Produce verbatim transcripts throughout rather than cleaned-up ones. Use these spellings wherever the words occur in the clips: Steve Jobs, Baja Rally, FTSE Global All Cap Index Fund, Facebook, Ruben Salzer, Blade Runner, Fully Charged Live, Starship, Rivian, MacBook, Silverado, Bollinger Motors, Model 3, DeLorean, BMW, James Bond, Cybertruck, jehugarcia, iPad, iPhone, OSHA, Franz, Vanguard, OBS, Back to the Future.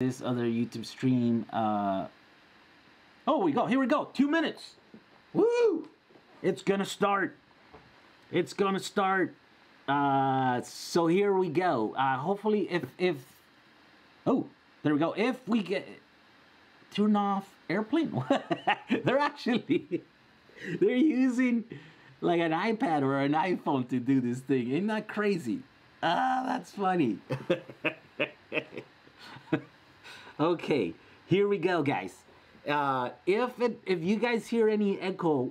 this other YouTube stream. Uh, oh, we go. Here we go. Two minutes. Woo! It's gonna start. It's gonna start. Uh, so here we go. Uh, hopefully, if if oh, there we go. If we get turn off airplane, they're actually they're using like an iPad or an iPhone to do this thing. Isn't that crazy? Ah, that's funny. Okay, here we go, guys. Uh, if it, if you guys hear any echo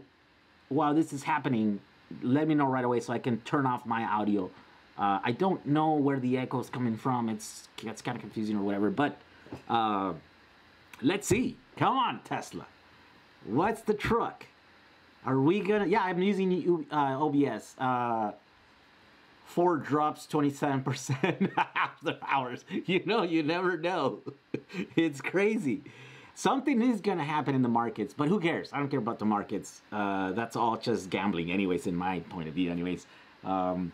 while this is happening, let me know right away so I can turn off my audio. Uh, I don't know where the echo is coming from. It's it's kind of confusing or whatever. But uh, let's see. Come on, Tesla. What's the truck? Are we gonna? Yeah, I'm using uh, O B S. Uh, Ford drops twenty-seven percent after hours. You know, you never know. It's crazy. Something is going to happen in the markets, but who cares? I don't care about the markets. Uh, that's all just gambling anyways, in my point of view anyways. Um,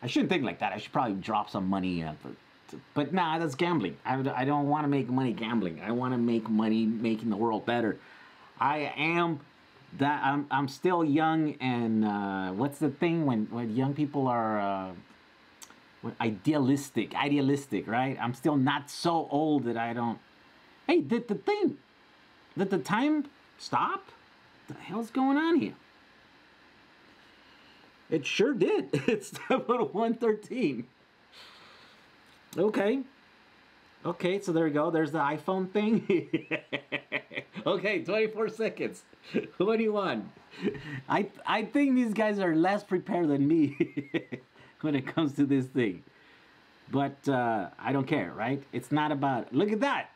I shouldn't think like that. I should probably drop some money. Uh, but, but nah, that's gambling. I, I don't want to make money gambling. I want to make money making the world better. I am... That I'm, I'm still young, and uh, what's the thing when, when young people are uh, idealistic, idealistic, right? I'm still not so old that I don't... Hey, did the thing, did the time stop? What the hell's going on here? It sure did. It's about one thirteen. Okay. Okay, so there we go. There's the iPhone thing. Okay, twenty-four seconds. What do you want? I, I think these guys are less prepared than me when it comes to this thing. But uh, I don't care, right? It's not about... Look at that!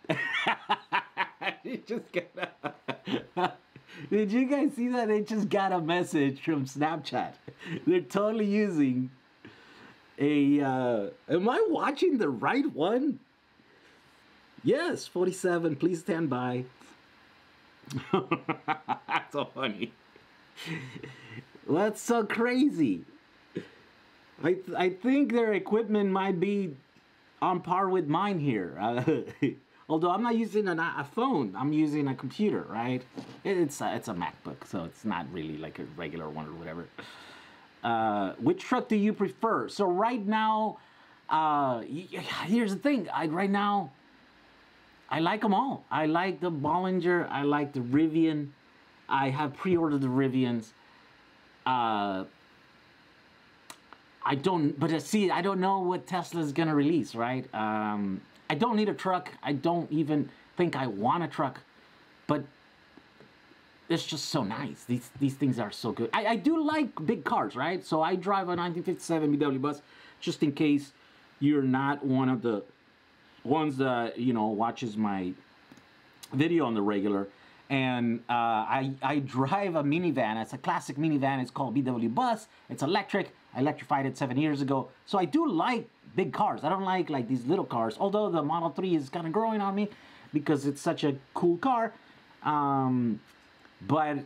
You just got... Did you guys see that? They just got a message from Snapchat. They're totally using a... Uh... Am I watching the right one? Yes, forty-seven, please stand by. That's so funny. That's so crazy. I, th I think their equipment might be on par with mine here. Uh, although I'm not using an, a phone, I'm using a computer, right? It, it's, a, it's a MacBook, so it's not really like a regular one or whatever. Uh, which truck do you prefer? So right now, uh, here's the thing. I, right now... I like them all. I like the Bollinger. I like the Rivian. I have pre-ordered the Rivians. Uh, I don't, but uh, see, I don't know what Tesla's gonna release, right? Um, I don't need a truck. I don't even think I want a truck, but it's just so nice. These these things are so good. I, I do like big cars, right? So I drive a nineteen fifty-seven B M W bus, just in case you're not one of the ones that, you know, watches my video on the regular. And uh, I, I drive a minivan. It's a classic minivan. It's called B M W Bus. It's electric. I electrified it seven years ago. So I do like big cars. I don't like, like, these little cars. Although the Model three is kind of growing on me because it's such a cool car. Um, but,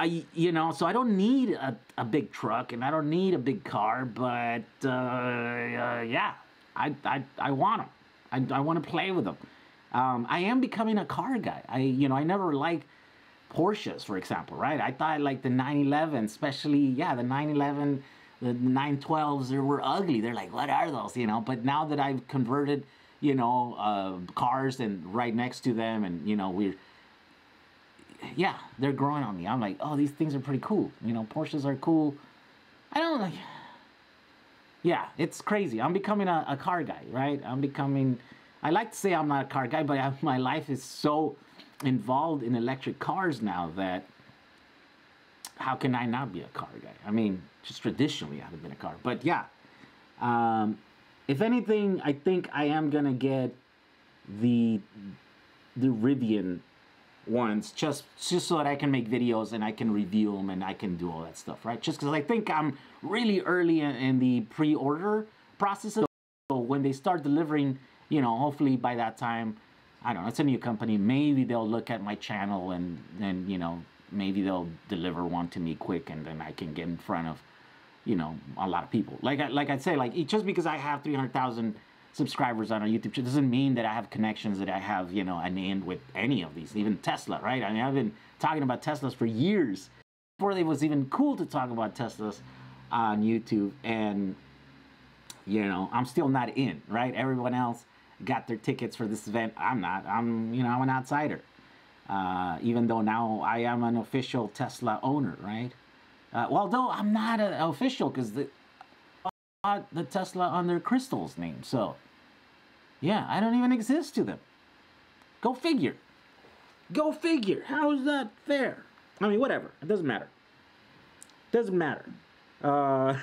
I, you know, so I don't need a, a big truck and I don't need a big car. But, uh, uh, yeah, I, I, I want them. I, I want to play with them. Um, I am becoming a car guy. I, you know, I never liked Porsches, for example, right? I thought like the nine eleven, especially, yeah, the nine eleven, the nine twelves, they were ugly. They're like, what are those, you know? But now that I've converted, you know, uh, cars and right next to them, and, you know, we're, yeah, they're growing on me. I'm like, oh, these things are pretty cool. You know, Porsches are cool. I don't like... Yeah, it's crazy. I'm becoming a, a car guy, right? I'm becoming... I like to say I'm not a car guy, but I, my life is so involved in electric cars now that how can I not be a car guy? I mean, just traditionally I haven't been a car. But yeah, um, if anything, I think I am going to get the, the Rivian ones just, just so that I can make videos and I can review them and I can do all that stuff, right? Just because I think I'm really early in, in the pre-order process. So when they start delivering, you know, hopefully by that time, I don't know, it's a new company. Maybe they'll look at my channel and then, you know, maybe they'll deliver one to me quick and then I can get in front of, you know, a lot of people. Like I, like I'd say, like, just because I have three hundred thousand subscribers on our YouTube channel doesn't mean that I have connections that I have, you know, an end with any of these, even Tesla, right? I mean, I've been talking about Teslas for years before it was even cool to talk about Teslas on YouTube, and, you know, I'm still not in, right? Everyone else got their tickets for this event. I'm not. I'm, you know, I'm an outsider. Uh, even though now I am an official Tesla owner, right? Uh, well, though I'm not an official because the the Tesla on their crystal's name. So, yeah, I don't even exist to them. Go figure. Go figure. How is that fair? I mean, whatever. It doesn't matter. Doesn't matter. Uh,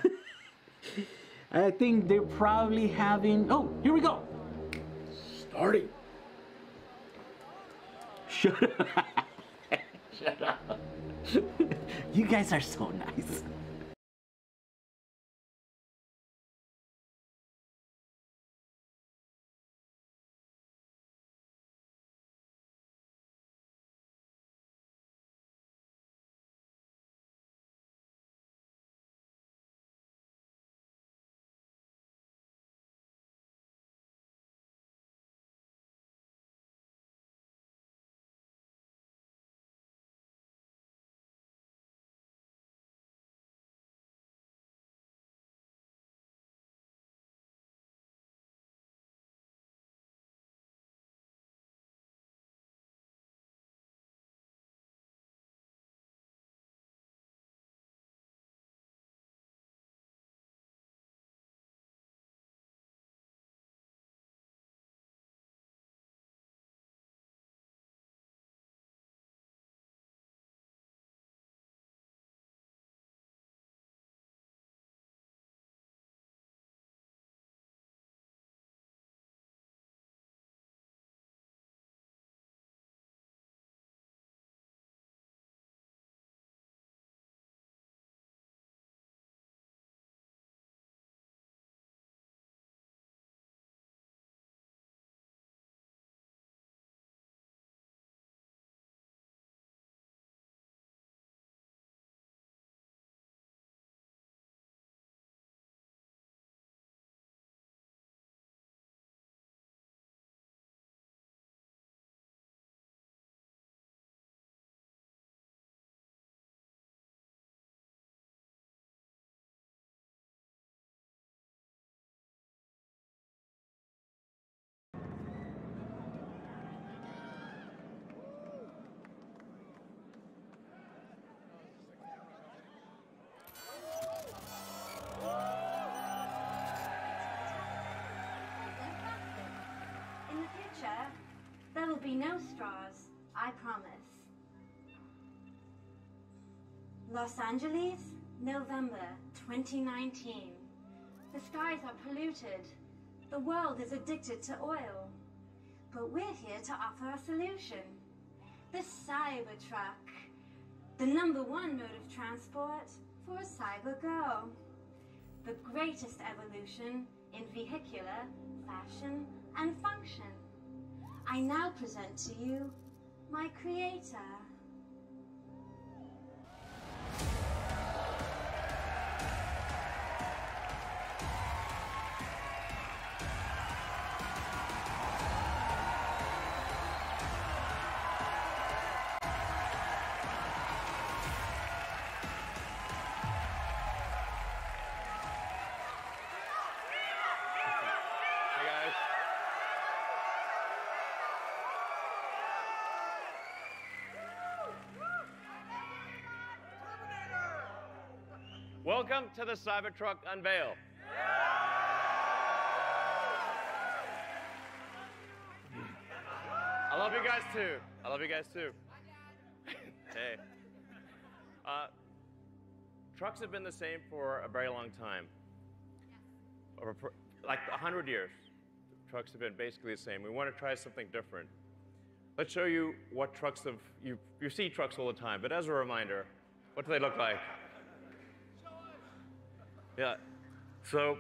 I think they're probably having... Oh, here we go. Starting. Shut up. Shut up. You guys are so nice. There will be no straws, I promise. Los Angeles, November twenty nineteen. The skies are polluted. The world is addicted to oil. But we're here to offer a solution. The Cybertruck, the number one mode of transport for a cyber girl. The greatest evolution in vehicular fashion and function. I now present to you my creator. Welcome to the Cybertruck Unveil. I love you guys too. I love you guys too. Hey. Uh, trucks have been the same for a very long time. Over, like a hundred years. Trucks have been basically the same. We want to try something different. Let's show you what trucks have, you, you see trucks all the time, but as a reminder, what do they look like? Yeah, so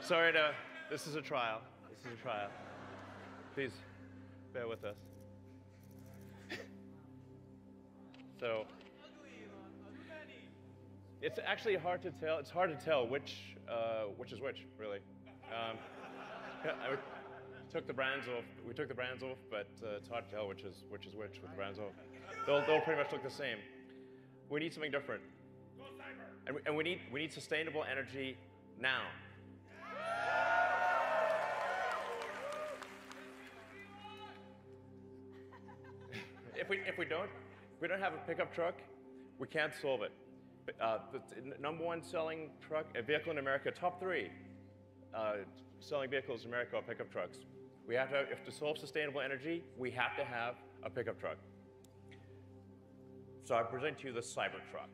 sorry to, this is a trial, this is a trial. Please bear with us. So it's actually hard to tell. It's hard to tell which uh, which is which, really. Um, I took the brands off. We took the brands off, but uh, it's hard to tell which is which is which with the brands off. They'll they'll pretty much look the same. We need something different, and we, and we need we need sustainable energy now. If we, if we don't, if we don't have a pickup truck, we can't solve it. Uh, the number one selling truck, a vehicle in America, top three uh, selling vehicles in America are pickup trucks. We have to, have, if to solve sustainable energy, we have to have a pickup truck. So I present to you the Cybertruck.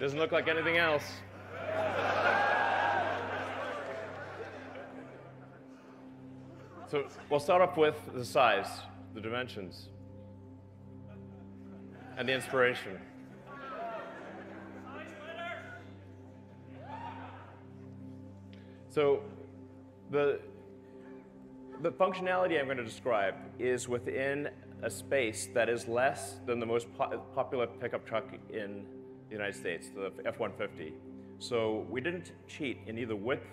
Doesn't look like anything else. So we'll start off with the size, the dimensions, and the inspiration. So the, the functionality I'm going to describe is within a space that is less than the most po popular pickup truck in United States, the F one fifty. So we didn't cheat in either width,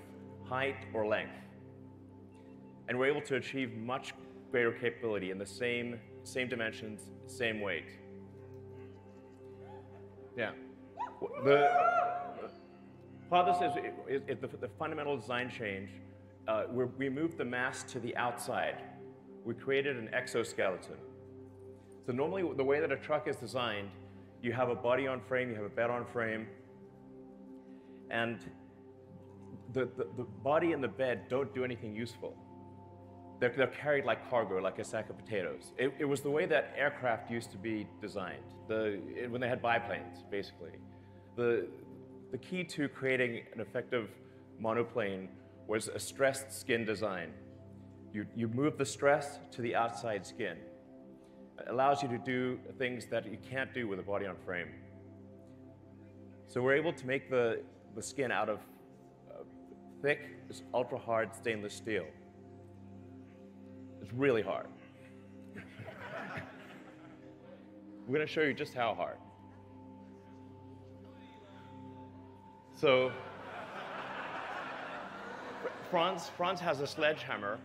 height, or length. And we're able to achieve much greater capability in the same, same dimensions, same weight. Yeah. The, part of this is, is, is the, the fundamental design change. Uh, where we moved the mass to the outside. We created an exoskeleton. So normally the way that a truck is designed, you have a body on frame, you have a bed on frame, and the, the, the body and the bed don't do anything useful. They're, they're carried like cargo, like a sack of potatoes. It, it was the way that aircraft used to be designed, the, it, when they had biplanes, basically. The, the key to creating an effective monoplane was a stressed skin design. You, you move the stress to the outside skin. Allows you to do things that you can't do with a body on frame. So we're able to make the, the skin out of uh, thick, ultra hard stainless steel. It's really hard. We're going to show you just how hard. So Franz, Franz has a sledgehammer.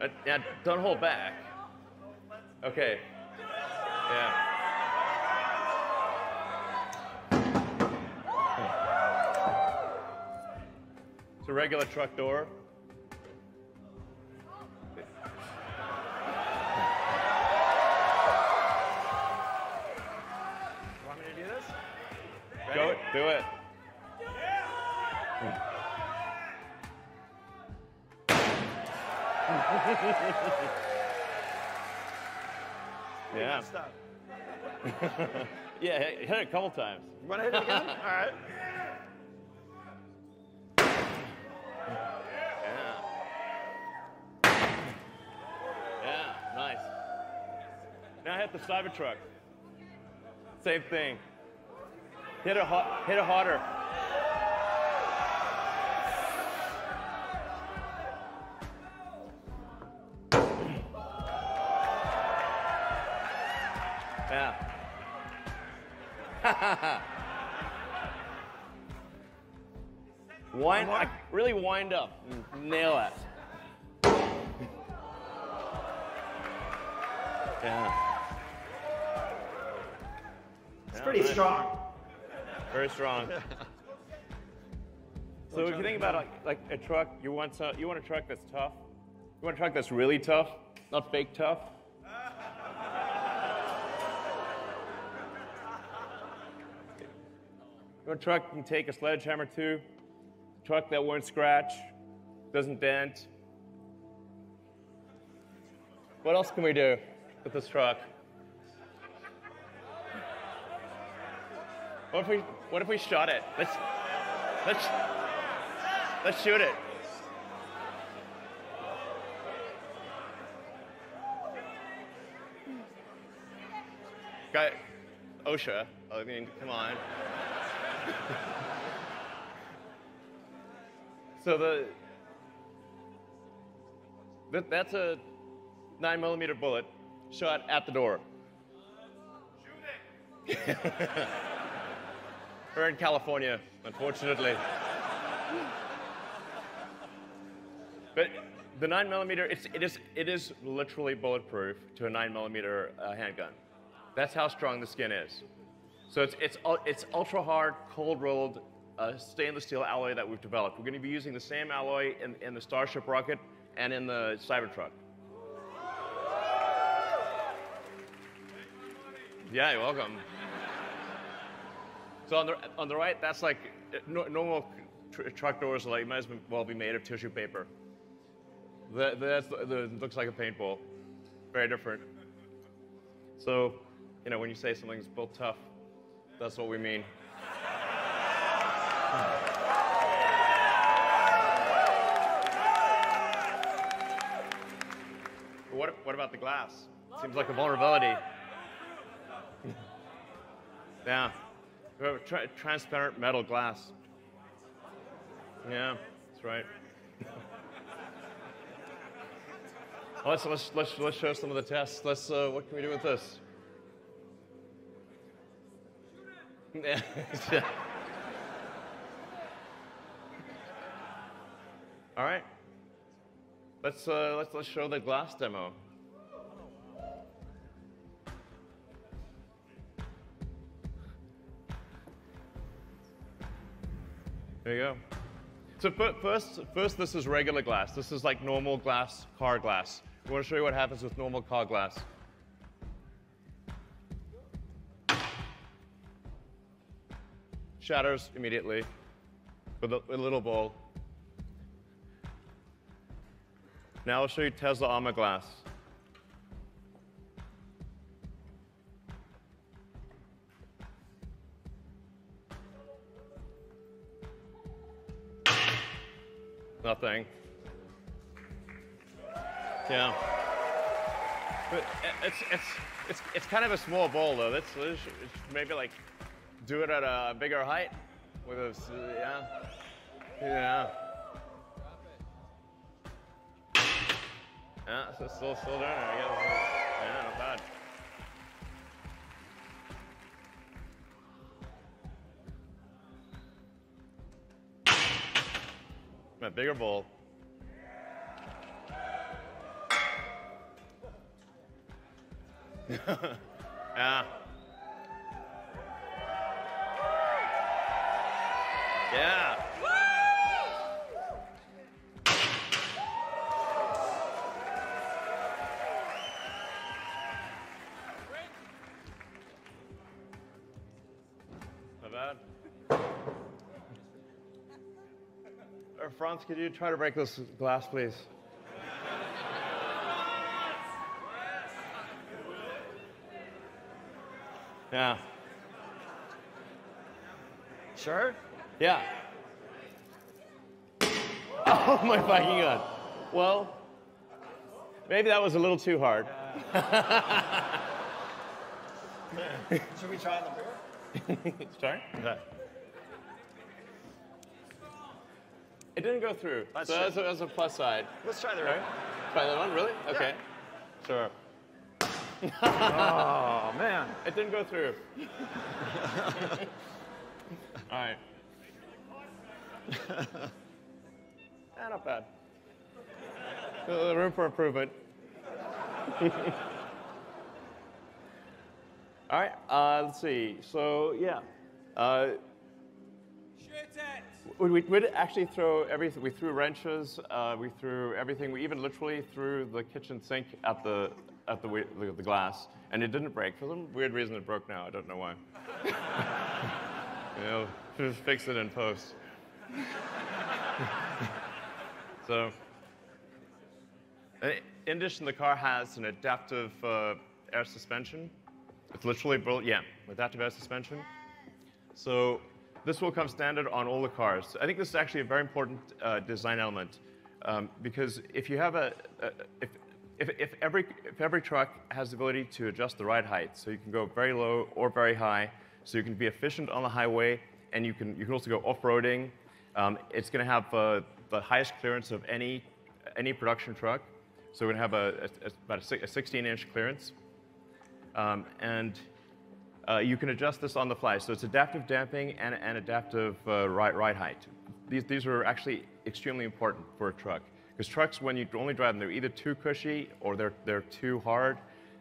Uh, yeah, don't hold back. Okay. Yeah. It's a regular truck door. Want me to do this? Ready? Go it. Do it. Yeah. Stop. Yeah, hit it a couple times. You want to hit it again? All right. Yeah. at the Cybertruck. Same thing. Hit it, hit it harder. Yeah. Wind, I really wind up and nail it. Yeah. It's yeah, pretty nice. Strong. Very strong. So if you think about like, like a truck, you want to, you want a truck that's tough. You want a truck that's really tough, not fake tough. You want a truck you can take a sledgehammer to. A truck that won't scratch, doesn't dent. What else can we do with this truck? What if we what if we shot it? Let's let's let's shoot it. Got OSHA. I mean, come on. So the that, that's a nine millimeter bullet shot at the door. Shoot it. We're in California, unfortunately. But the nine millimeter, it's, it, is, it is literally bulletproof to a nine millimeter uh, handgun. That's how strong the skin is. So it's, it's, it's ultra-hard, cold-rolled uh, stainless steel alloy that we've developed. We're going to be using the same alloy in, in the Starship rocket and in the Cybertruck. Yeah, you're welcome. So on the, on the right, that's like no, normal tr truck doors are like, might as well be made of tissue paper. That that's, the, looks like a paintball. Very different. So, you know, when you say something's built tough, that's what we mean. What, what about the glass? Seems like a vulnerability. Yeah. Transparent metal glass. Yeah, that's right. let's, let's, let's, let's show some of the tests. Let's, uh, what can we do with this? All right. Let's, uh, let's, let's show the glass demo. There you go. So first, first, this is regular glass. This is like normal glass, car glass. I want to show you what happens with normal car glass. Shatters immediately with a, with a little ball. Now I'll show you Tesla armor glass. Nothing. Yeah. But it's it's it's it's kind of a small ball though. That's maybe like do it at a bigger height with a yeah yeah yeah. So still still doing it. I guess. Yeah, not bad. A bigger bowl. Yeah. Yeah. Woo! Not bad. Franz, could you try to break this glass, please? Yeah. Sure? Yeah. Oh my fucking God. Well, maybe that was a little too hard. Should we try the beer? Sorry? Okay. It didn't go through, that's so that's a, that's a plus side. Let's try the right. Try that one, really? Okay. Yeah. Sure. Oh, man. It didn't go through. All right. Ah, not bad. Uh, room for improvement. All right, uh, let's see. So, yeah. Uh, Shoot it! We, we did actually throw everything. We threw wrenches. Uh, we threw everything. We even literally threw the kitchen sink at the, at the, the, the glass, and it didn't break. For some weird reason, it broke now. I don't know why. You know, just fix it in post. So, in addition, the car has an adaptive uh, air suspension. It's literally built, yeah, adaptive air suspension. So this will come standard on all the cars. I think this is actually a very important uh, design element um, because if you have a, a if, if if every if every truck has the ability to adjust the ride height, so you can go very low or very high, so you can be efficient on the highway, and you can you can also go off-roading. Um, it's going to have uh, the highest clearance of any any production truck, so we're going to have a, a, a about a sixteen inch clearance. Um, and uh, you can adjust this on the fly. So it's adaptive damping and, and adaptive uh, ride, ride height. These, these are actually extremely important for a truck. Because trucks, when you only drive them, they're either too cushy or they're, they're too hard.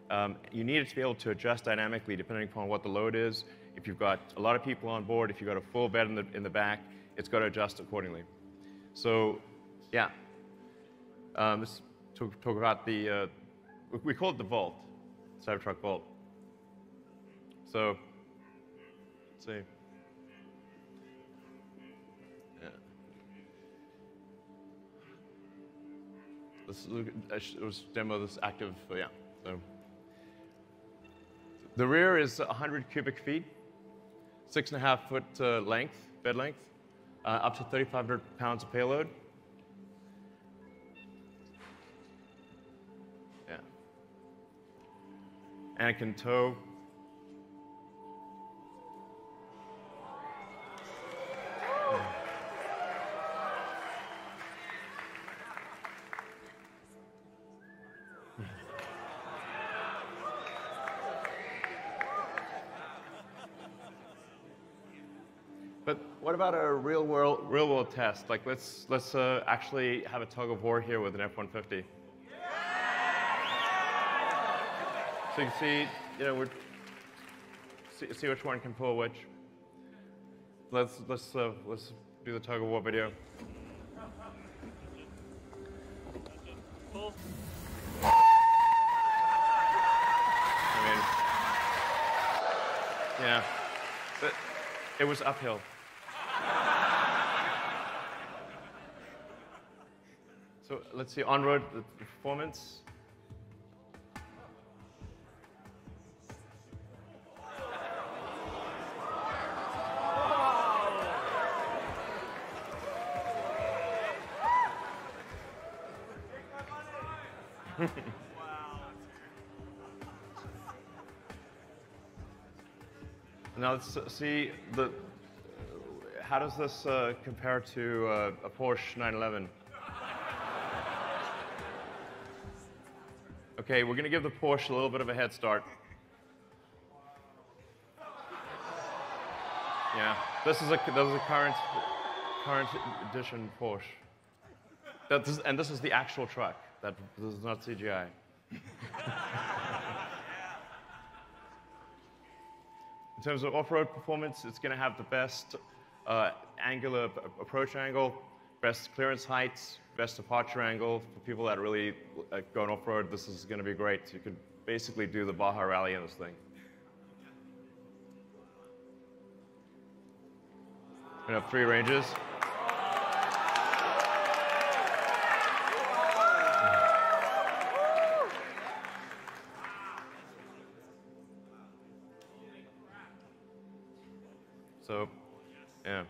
Um, you need it to be able to adjust dynamically depending upon what the load is. If you've got a lot of people on board, if you've got a full bed in the, in the back, it's got to adjust accordingly. So, yeah. Um, let's talk, talk about the, uh, we call it the Volt. Cybertruck Volt. So, let's see. Yeah. Let's look. At, let's demo this active. So yeah. So, the rear is one hundred cubic feet, six and a half foot uh, length, bed length, uh, up to thirty-five hundred pounds of payload. And it can tow. But what about a real world, real world test? Like let's let's uh, actually have a tug of war here with an F one fifty. So you can see, you know, we're, see, see which one can pull which. Let's let's uh, let's do the tug of war video. Pull. I mean, yeah, but it was uphill. So let's see on-road performance. Now let's see the. How does this uh, compare to uh, a Porsche nine eleven? Okay, we're going to give the Porsche a little bit of a head start. Yeah, this is a this is a current current edition Porsche. That this, and this is the actual truck. That this is not C G I. In terms of off-road performance, it's going to have the best uh, angular approach angle, best clearance heights, best departure angle. For people that really uh, go on off-road, this is going to be great. You could basically do the Baja Rally in this thing. We have three ranges. So, yeah.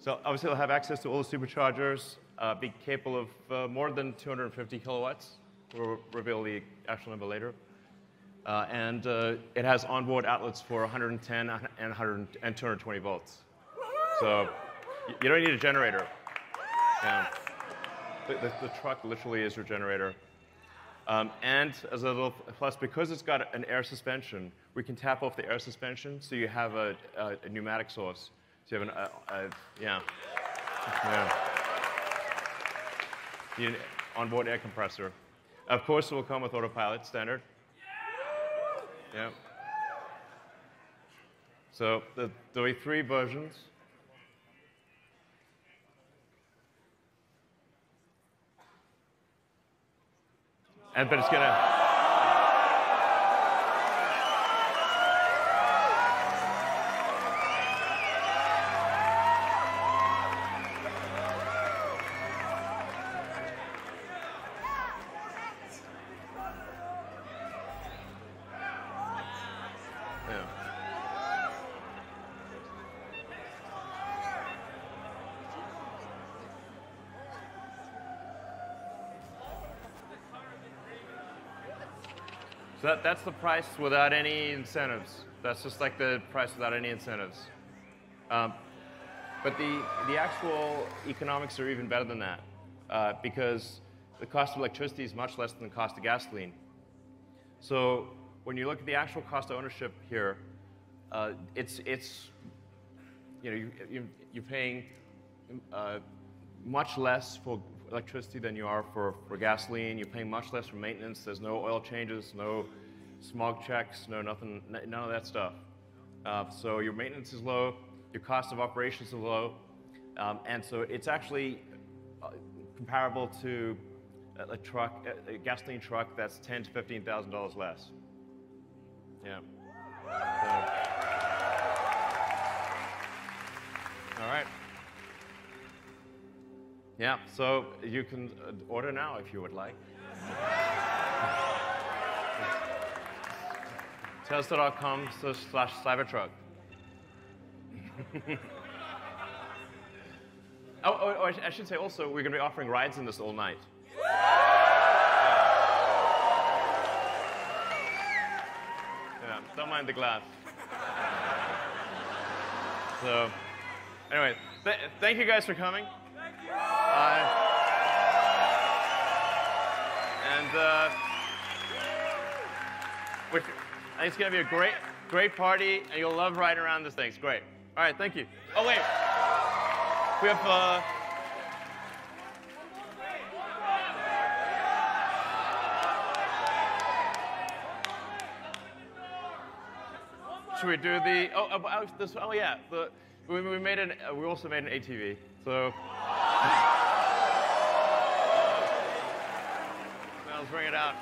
So obviously it'll have access to all the superchargers, uh, be capable of uh, more than two hundred fifty kilowatts. We'll reveal the actual number later. uh, and uh, it has onboard outlets for one hundred ten and, one hundred, and two hundred twenty volts. So you don't need a generator. Yeah. The, the, the truck literally is your generator. Um, and as a little plus, because it's got an air suspension, we can tap off the air suspension, so you have a, a, a pneumatic source. So you have an, a, a, yeah. yeah. You need an onboard air compressor. Of course, it will come with autopilot standard. Yeah. So the, there are three versions. And, but it's going to... Yeah. So that, that's the price without any incentives. That's just like the price without any incentives. Um, but the, the actual economics are even better than that, uh, because the cost of electricity is much less than the cost of gasoline. So when you look at the actual cost of ownership here, uh, it's, it's, you know, you, you're paying uh, much less for electricity than you are for, for gasoline. You're paying much less for maintenance. There's no oil changes, no smog checks, no nothing, none of that stuff. Uh, so your maintenance is low, your cost of operations is low, um, and so it's actually uh, comparable to a, a truck, a, a gasoline truck that's ten to fifteen thousand dollars less. Yeah. So. All right. Yeah, so you can order now if you would like. Tesla.com slash Cybertruck. oh, oh, oh, I should say also, we're going to be offering rides in this all night. Yeah, don't mind the glass. So, anyway, th thank you guys for coming. Uh, and uh, which, I think it's going to be a great, great party, and you'll love riding around this thing. It's great. All right, thank you. Oh, wait. We have... Uh, should we do the... Oh, oh, this, oh yeah. The, we, we, made an, we also made an A T V, so... Now let's bring it out.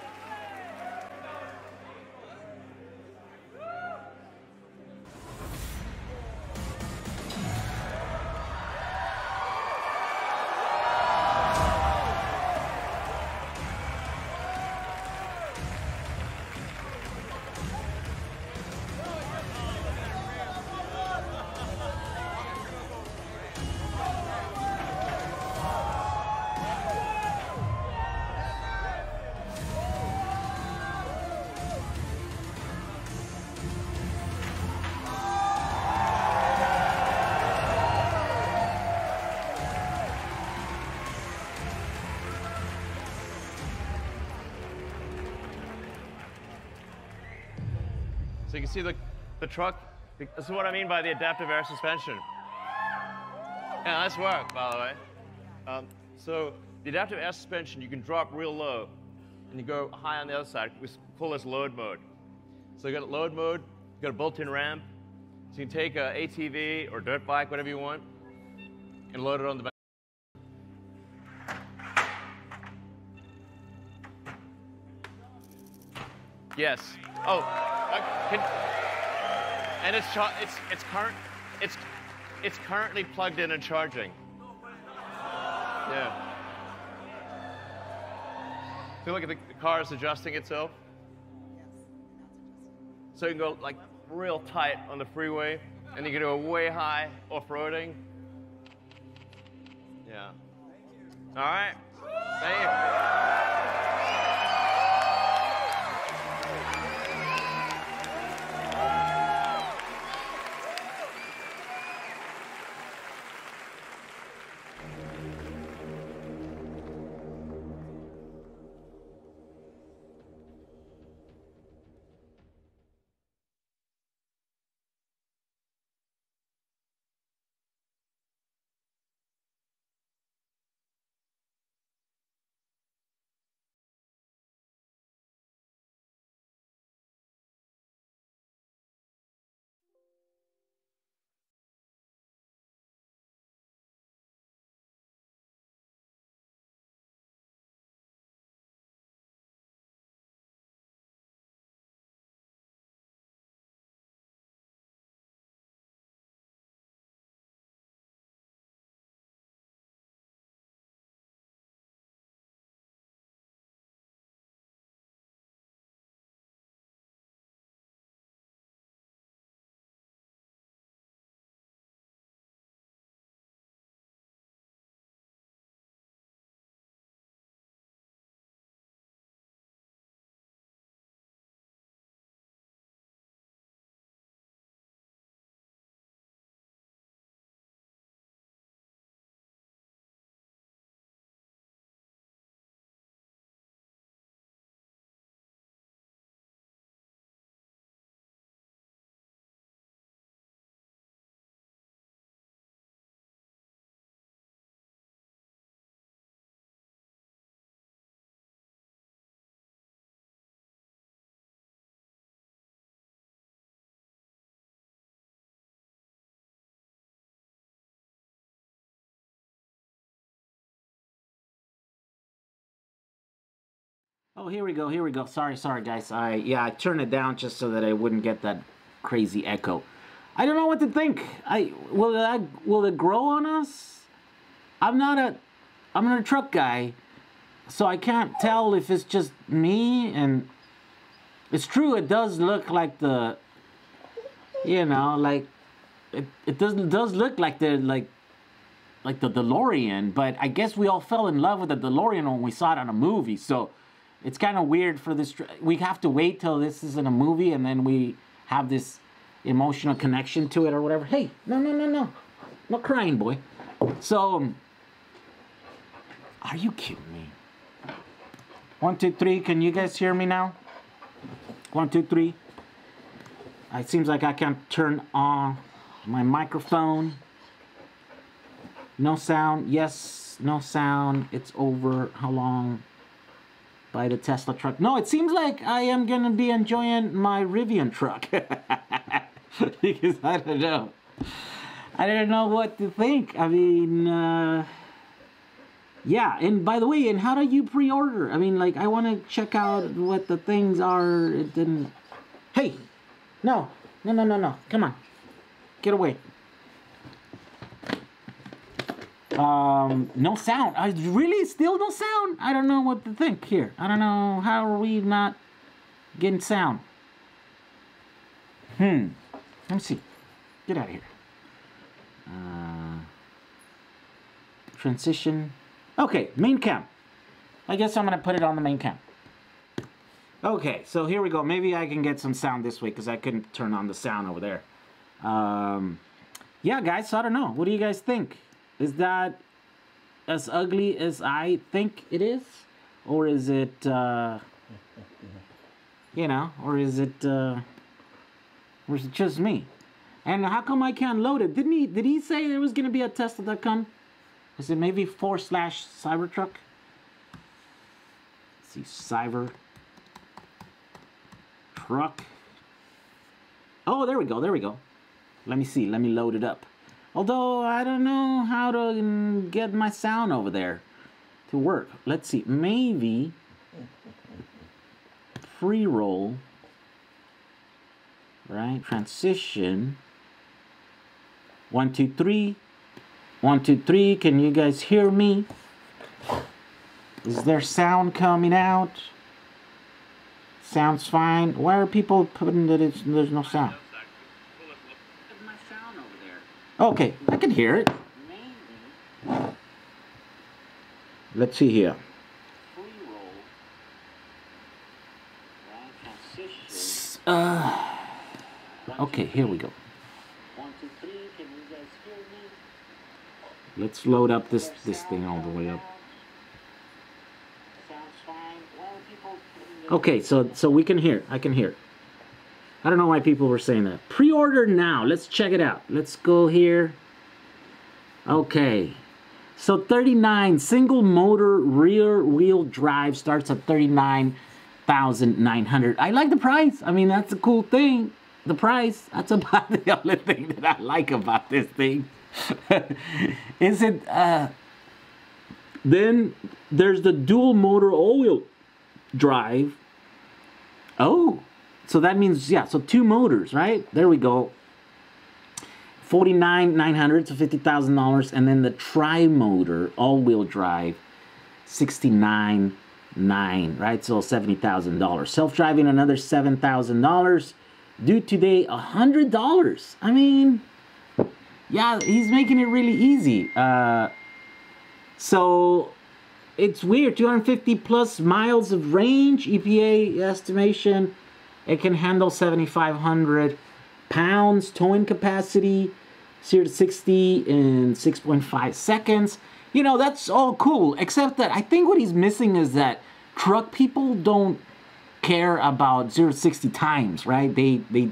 So you can see the, the truck. This is what I mean by the adaptive air suspension. Yeah, nice work, by the way. Um, so the adaptive air suspension, you can drop real low, and you go high on the other side. We call this load mode. So you got load mode, you got a built-in ramp. So you can take an A T V or dirt bike, whatever you want, and load it on the back. Yes. Oh. Can, and it's, it's, it's, current, it's, it's currently plugged in and charging. Yeah. So look at the, the car is adjusting itself. So you can go like real tight on the freeway, and you can go way high off-roading. Yeah. All right. Thank you. Oh, here we go, here we go. Sorry, sorry, guys. I yeah, I turned it down just so that I wouldn't get that crazy echo. I don't know what to think. I will that will it grow on us? I'm not a I'm not a truck guy, so I can't tell if it's just me. And it's true, it does look like the, you know, like it it does does look like the like like the DeLorean. But I guess we all fell in love with the DeLorean when we saw it on a movie, so. It's kind of weird for this, we have to wait till this is in a movie and then we have this emotional connection to it or whatever. Hey, no, no, no, no. No crying, boy. So, um, are you kidding me? One, two, three, can you guys hear me now? One, two, three. It seems like I can't turn on my microphone. No sound, yes, no sound. It's over, how long? By the Tesla truck. No, it seems like I am gonna be enjoying my Rivian truck. Because I don't know. I don't know what to think. I mean, uh, yeah, and by the way, and how do you pre-order? I mean, like, I wanna check out what the things are. It didn't. Hey! No, no, no, no, no. Come on. Get away. Um, no sound. I really still no sound. I don't know what to think here. I don't know how are we not getting sound. Hmm. Let me see. Get out of here. Uh, transition. Okay, main cam. I guess I'm gonna put it on the main cam. Okay, so here we go. Maybe I can get some sound this way because I couldn't turn on the sound over there. Um, yeah, guys. So I don't know. What do you guys think? Is that as ugly as I think it is? Or is it, uh, you know, or is it, uh, or is it just me? And how come I can't load it? Didn't he, did he say there was going to be a Tesla that come? Is it maybe four slash Cybertruck? Let's see, Cybertruck. Oh, there we go, there we go. Let me see, let me load it up. Although, I don't know how to get my sound over there to work. Let's see. Maybe pre-roll, right? Transition. One, two, three. One, two, three. Can you guys hear me? Is there sound coming out? Sounds fine. Why are people putting that it's, there's no sound? Okay, I can hear it. Maybe. Let's see here. Uh, okay, here we go. Let's load up this this thing all the way up. Okay, so so we can hear. I can hear it. I don't know why people were saying that. Pre-order now. Let's check it out. Let's go here. Okay. So thirty-nine single motor rear wheel drive starts at thirty-nine thousand nine hundred dollars. I like the price. I mean, that's a cool thing. The price, that's about the only thing that I like about this thing. Is it uh then there's the dual motor all-wheel drive. Oh, so that means, yeah, so two motors, right? There we go. forty-nine thousand nine hundred dollars, so fifty thousand dollars. And then the tri-motor, all-wheel drive, sixty-nine thousand nine hundred dollars, right? So seventy thousand dollars. Self-driving, another seven thousand dollars. Due today, one hundred dollars. I mean, yeah, he's making it really easy. Uh, so... it's weird. two hundred fifty plus miles of range, E P A estimation... It can handle seventy-five hundred pounds, towing capacity, zero to sixty in six point five seconds. You know, that's all cool, except that I think what he's missing is that truck people don't care about zero to sixty times, right? They they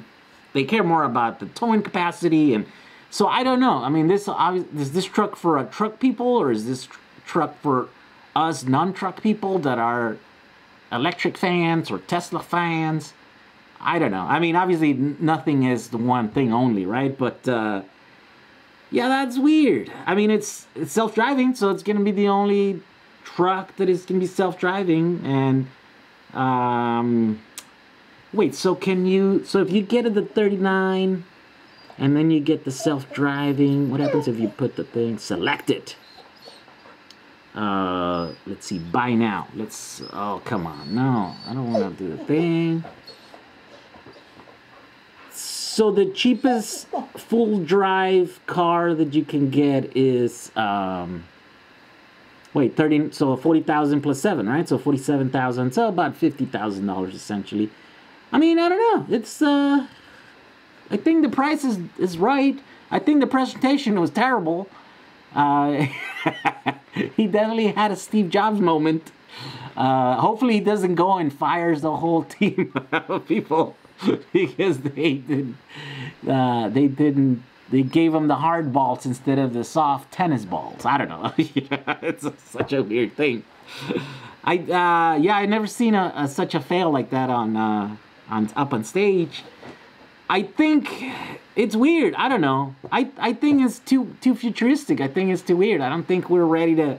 they care more about the towing capacity, and so I don't know. I mean, this is this truck for uh, truck people, or is this tr truck for us non-truck people that are electric fans or Tesla fans? I don't know. I mean, obviously, nothing is the one thing only, right? But, uh, yeah, that's weird. I mean, it's, it's self-driving, so it's going to be the only truck that is going to be self-driving. And Um, wait, so can you, so if you get it the thirty-nine, and then you get the self-driving, what happens if you put the thing, select it? Uh, let's see, buy now. Let's, oh, come on, no, I don't want to do the thing. So the cheapest full drive car that you can get is, um, wait, thirty, so forty thousand plus seven, right? So forty-seven thousand, so about fifty thousand dollars essentially. I mean, I don't know. It's, uh, I think the price is, is right. I think the presentation was terrible. Uh, he definitely had a Steve Jobs moment. Uh, hopefully he doesn't go and fires the whole team of people. Because they didn't, uh, they didn't, they gave him the hard balls instead of the soft tennis balls. I don't know. Yeah, it's a, such a weird thing. I uh, yeah, I never seen a, a such a fail like that on uh, on up on stage. I think it's weird. I don't know. I I think it's too too futuristic. I think it's too weird. I don't think we're ready to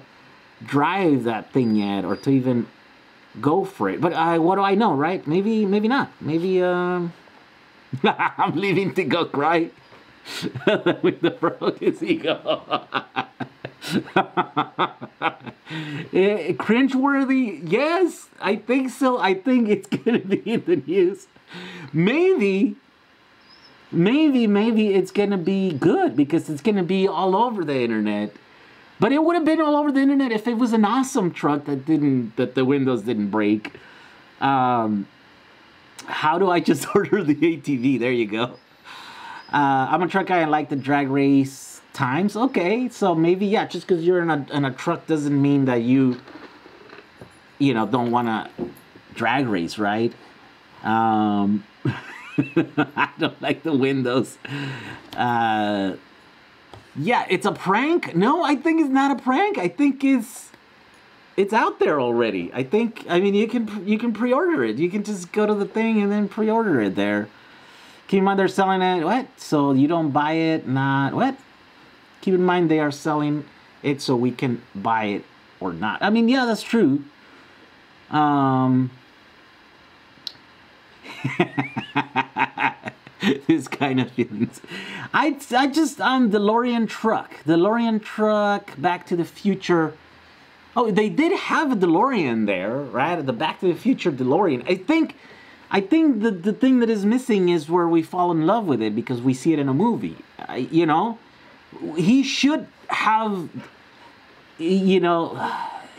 drive that thing yet, or to even go for it. But uh, what do I know, right? Maybe, maybe not. Maybe, um... I'm leaving to go cry with the broken ego. it, cringeworthy? Yes, I think so. I think it's gonna be in the news. Maybe, maybe, maybe it's gonna be good because it's gonna be all over the internet. But it would have been all over the internet if it was an awesome truck that didn't, that the windows didn't break. Um, how do I just order the A T V? There you go. Uh, I'm a truck guy. I like the drag race times. Okay, so maybe, yeah, just because you're in a, in a truck doesn't mean that you, you know, don't want to drag race, right? Um, I don't like the windows. Uh... Yeah, it's a prank. No, I think it's not a prank. I think it's it's out there already. I think I mean you can you can pre-order it. You can just go to the thing and then pre-order it there. Keep in mind they're selling it. What? So you don't buy it, not what? Keep in mind they are selling it so we can buy it or not. I mean, yeah, that's true. Um This kind of feelings. I, I just, um, DeLorean truck. DeLorean truck, Back to the Future. Oh, they did have a DeLorean there, right? The Back to the Future DeLorean. I think, I think the, the thing that is missing is where we fall in love with it because we see it in a movie. Uh, you know? He should have, you know,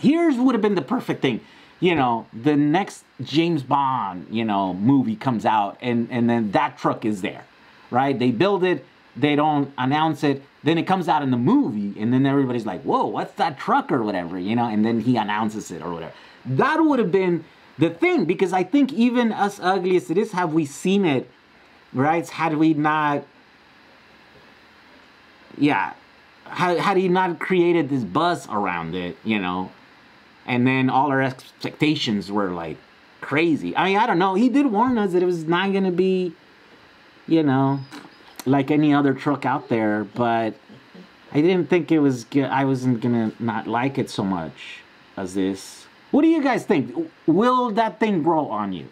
here's would have been the perfect thing. You know, the next James Bond, you know, movie comes out and, and then that truck is there, right? They build it, they don't announce it, then it comes out in the movie and then everybody's like, whoa, what's that truck or whatever, you know, and then he announces it or whatever. That would have been the thing because I think even as ugly as it is, have we seen it, right? Had we not, yeah, had, had he not created this buzz around it, you know, and then all our expectations were like crazy. I mean, I don't know. He did warn us that it was not going to be, you know, like any other truck out there. But I didn't think it was good. I wasn't going to not like it so much as this. What do you guys think? Will that thing grow on you?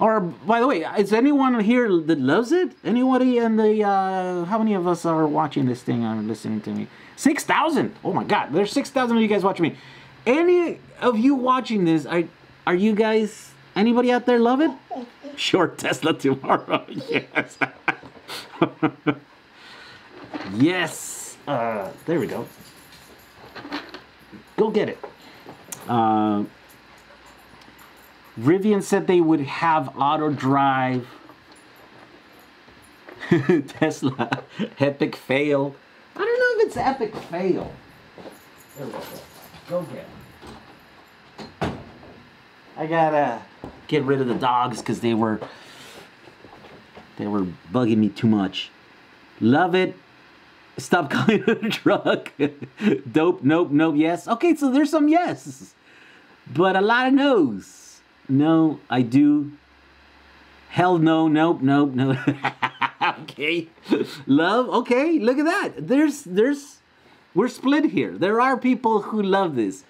Or, by the way, is anyone here that loves it? Anybody in the, uh, how many of us are watching this thing or listening to me? six thousand. Oh, my God. There's six thousand of you guys watching me. Any of you watching this, are are you guys, anybody out there love it? Sure, Tesla tomorrow, yes. Yes, uh, there we go. Go get it. Uh, Rivian said they would have auto drive. Tesla, epic fail. I don't know if it's epic fail. There we go. Go get it. I gotta get rid of the dogs because they were they were bugging me too much. Love it. Stop calling it a truck. Dope. Nope. Nope. Yes. Okay. So there's some yes, but a lot of no's. No, I do. Hell no. Nope. Nope. No. Okay. Love. Okay. Look at that. There's there's. We're split here. There are people who love this.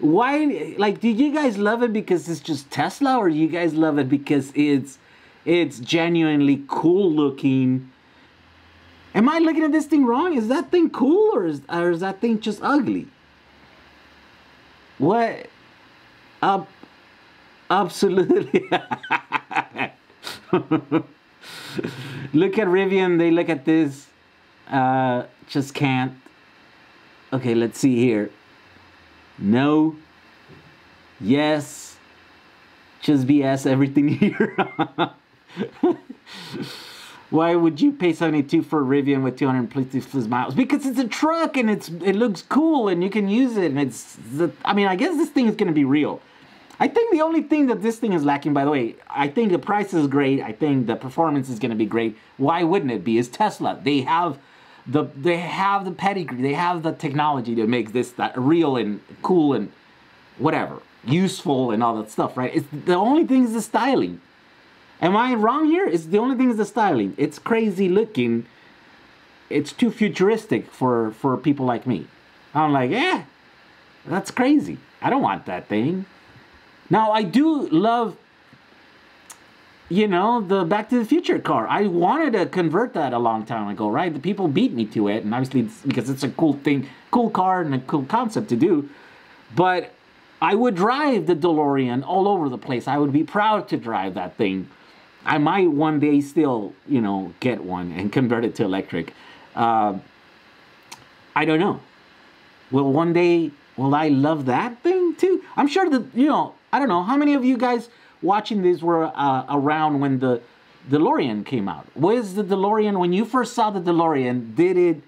why, like, do you guys love it because it's just Tesla, or do you guys love it because it's it's genuinely cool looking? Am I looking at this thing wrong? Is that thing cool, or is, or is that thing just ugly? What? Up, absolutely. Look at Rivian. They look at this. Uh, just can't. Okay, let's see here. No. Yes. Just B S everything here. Why would you pay seventy-two for a Rivian with two hundred fifty miles? Because it's a truck and it's it looks cool and you can use it. And it's the, I mean, I guess this thing is going to be real. I think the only thing that this thing is lacking, by the way, I think the price is great. I think the performance is going to be great. Why wouldn't it be? It's Tesla. They have the they have the pedigree. They have the technology that makes this that real and cool and whatever, useful and all that stuff, right? It's, the only thing is the styling. Am I wrong here? It's the only thing is the styling. It's crazy looking. It's too futuristic for for people like me. I'm like, eh, that's crazy. I don't want that thing. Now, I do love, you know, the Back to the Future car. I wanted to convert that a long time ago, right? The people beat me to it, and obviously it's because it's a cool thing, cool car and a cool concept to do. But I would drive the DeLorean all over the place. I would be proud to drive that thing. I might one day still, you know, get one and convert it to electric. Uh, I don't know. Will one day, will I love that thing too? I'm sure that, you know, I don't know, how many of you guys watching this were uh, around when the DeLorean came out? Was the DeLorean, when you first saw the DeLorean, did it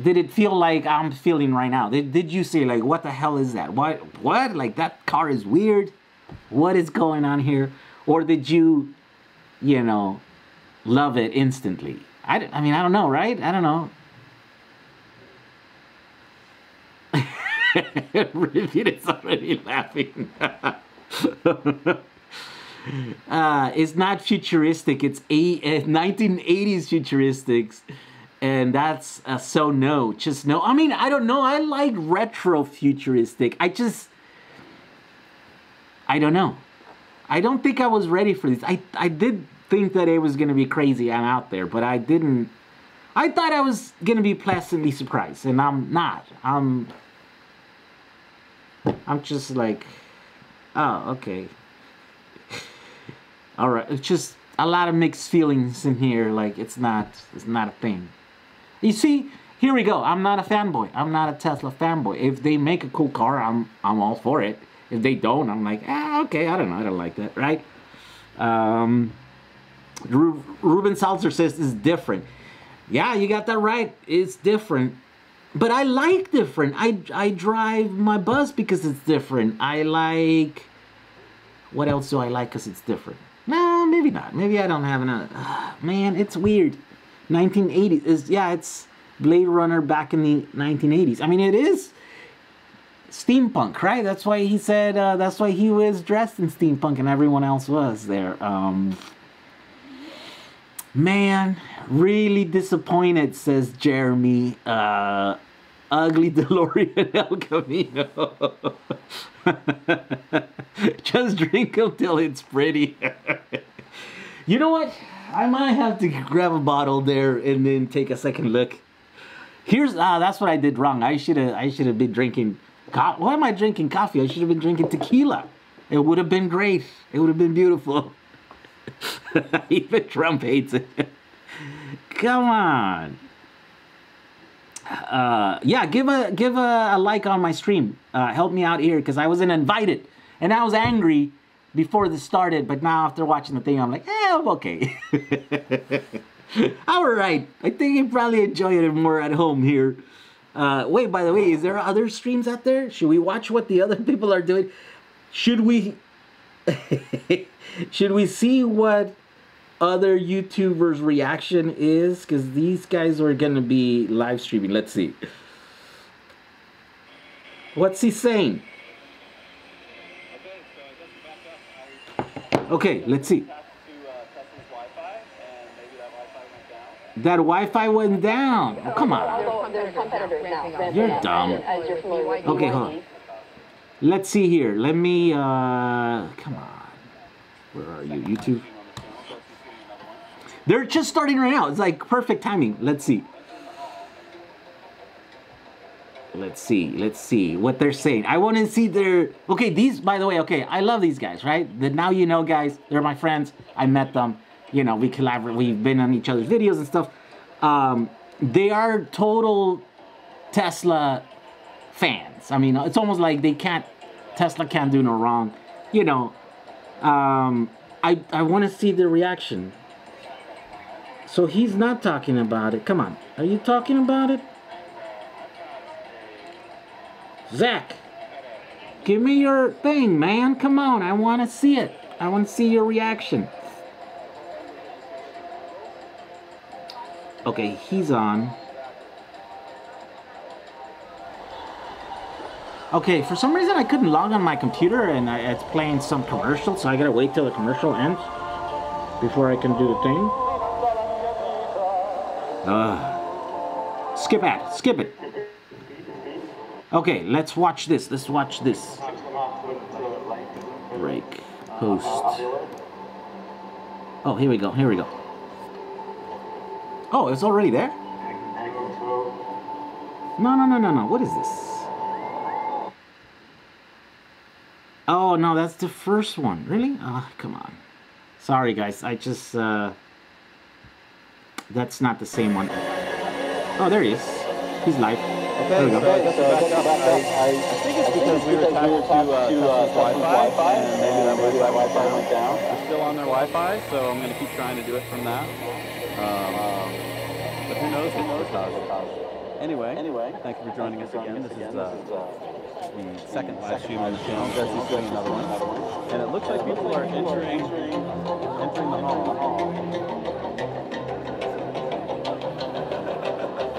did it feel like I'm feeling right now? Did, did you say, like, what the hell is that? What, what? Like, that car is weird. What is going on here? Or did you, you know, love it instantly? I, I mean, I don't know, right? I don't know. Rivian is already laughing. uh, it's not futuristic. It's eight, uh, nineteen eighties futuristics. And that's uh, so no. Just no. I mean, I don't know. I like retro futuristic. I just... I don't know. I don't think I was ready for this. I, I did think that it was going to be crazy. I'm out there. But I didn't... I thought I was going to be pleasantly surprised. And I'm not. I'm... I'm just like, oh, okay. All right, it's just a lot of mixed feelings in here. Like, it's not, it's not a thing. You see, here we go. I'm not a fanboy. I'm not a Tesla fanboy. If they make a cool car, I'm, I'm all for it. If they don't, I'm like, ah, okay, I don't know. I don't like that, right? Um, Ru Ruben Salzer says it's different. Yeah, you got that right. It's different. But I like different. I, I drive my bus because it's different. I like... What else do I like because it's different? Nah, maybe not. Maybe I don't have another... Uh, man, it's weird. nineteen eighties. Is, yeah, it's Blade Runner back in the nineteen eighties. I mean, it is steampunk, right? That's why he said... Uh, that's why he was dressed in steampunk and everyone else was there. Um, man... Really disappointed, says Jeremy. Uh, ugly DeLorean El Camino. Just drink until it's pretty. You know what? I might have to grab a bottle there and then take a second look. Here's ah, that's what I did wrong. I should have I should have been drinking. Why am I drinking coffee? I should have been drinking tequila. It would have been great. It would have been beautiful. Even Trump hates it. Come on. Uh, yeah, give a give a, a like on my stream. Uh, help me out here because I wasn't invited, and I was angry before this started. But now after watching the thing, I'm like, eh, I'm okay. All right. I think you probably enjoy it more at home here. Uh, wait, by the way, is there other streams out there? Should we watch what the other people are doing? Should we? Should we see what other YouTubers' reaction is, because these guys are gonna be live streaming? Let's see. What's he saying? Okay, let's see. That Wi-Fi went down. Oh, come on. They're competitors now. You're dumb. Okay, hold on. Let's see here. Let me, uh, come on. Where are you, YouTube? They're just starting right now. It's like perfect timing. Let's see. Let's see. Let's see what they're saying. I want to see their... Okay, these, by the way, okay, I love these guys, right? The Now You Know guys. They're my friends. I met them. You know, we collaborate. We've been on each other's videos and stuff. Um, they are total Tesla fans. I mean, it's almost like they can't... Tesla can't do no wrong. You know, um, I, I want to see their reaction. So he's not talking about it. Come on. Are you talking about it? Zach, give me your thing, man. Come on. I want to see it. I want to see your reaction. Okay, he's on. Okay, for some reason I couldn't log on my computer and I, it's playing some commercial, so I gotta wait till the commercial ends before I can do the thing. Uh, skip ad, skip it. Okay, let's watch this. Let's watch this. Break. Post. Oh, here we go. Here we go. Oh, it's already there? No, no, no, no, no. What is this? Oh, no, that's the first one. Really? Ah, oh, come on. Sorry, guys. I just, uh... that's not the same one. Oh, there he is. He's live. There we go. I think it's because we were talking to Wi-Fi, and maybe that was my Wi-Fi went down. We're still on their Wi-Fi, so I'm going to keep trying to do it from that. Um, but who knows? Who knows? Anyway, anyway, thank you for joining us again. This is the second live stream on the channel. Jesse's doing another one, and it looks like people are entering, entering the hall.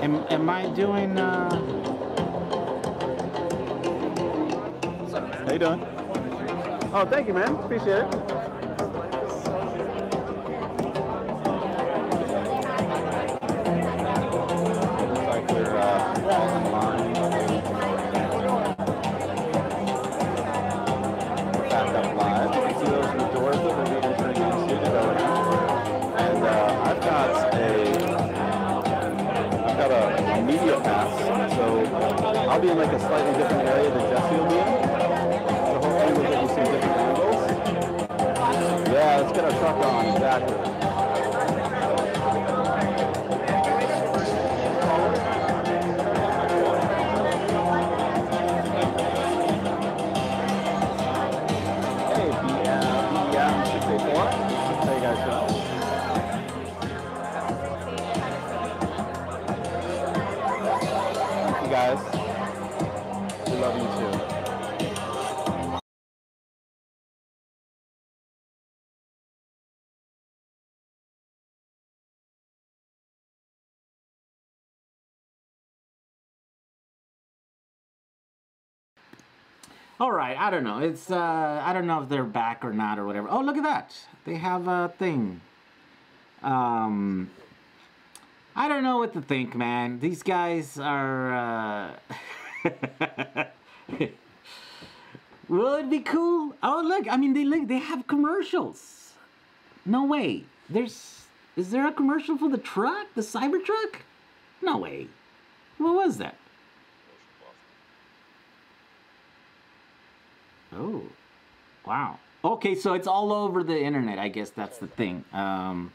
Am, am I doing, uh... how you doing? Oh, thank you, man. Appreciate it. Looks like they're, uh, online. Back up live. You can see those new doors that we'll be entering into development. And, uh, I've got a... I've got a media pass, so I'll be in like a slightly different area than Jesse will be in. So hopefully we'll get you some different angles. Yeah, let's get our truck on, exactly. Hey, B M, B M six eight four. There you guys go. All right, I don't know. It's uh, I don't know if they're back or not or whatever. Oh, look at that! They have a thing. Um, I don't know what to think, man. These guys are. Uh... Will it be cool? Oh, look! I mean, they look. They have commercials. No way. There's. Is there a commercial for the truck? The Cybertruck? No way. What was that? Oh, wow. Okay, so it's all over the internet. I guess that's the thing. Um,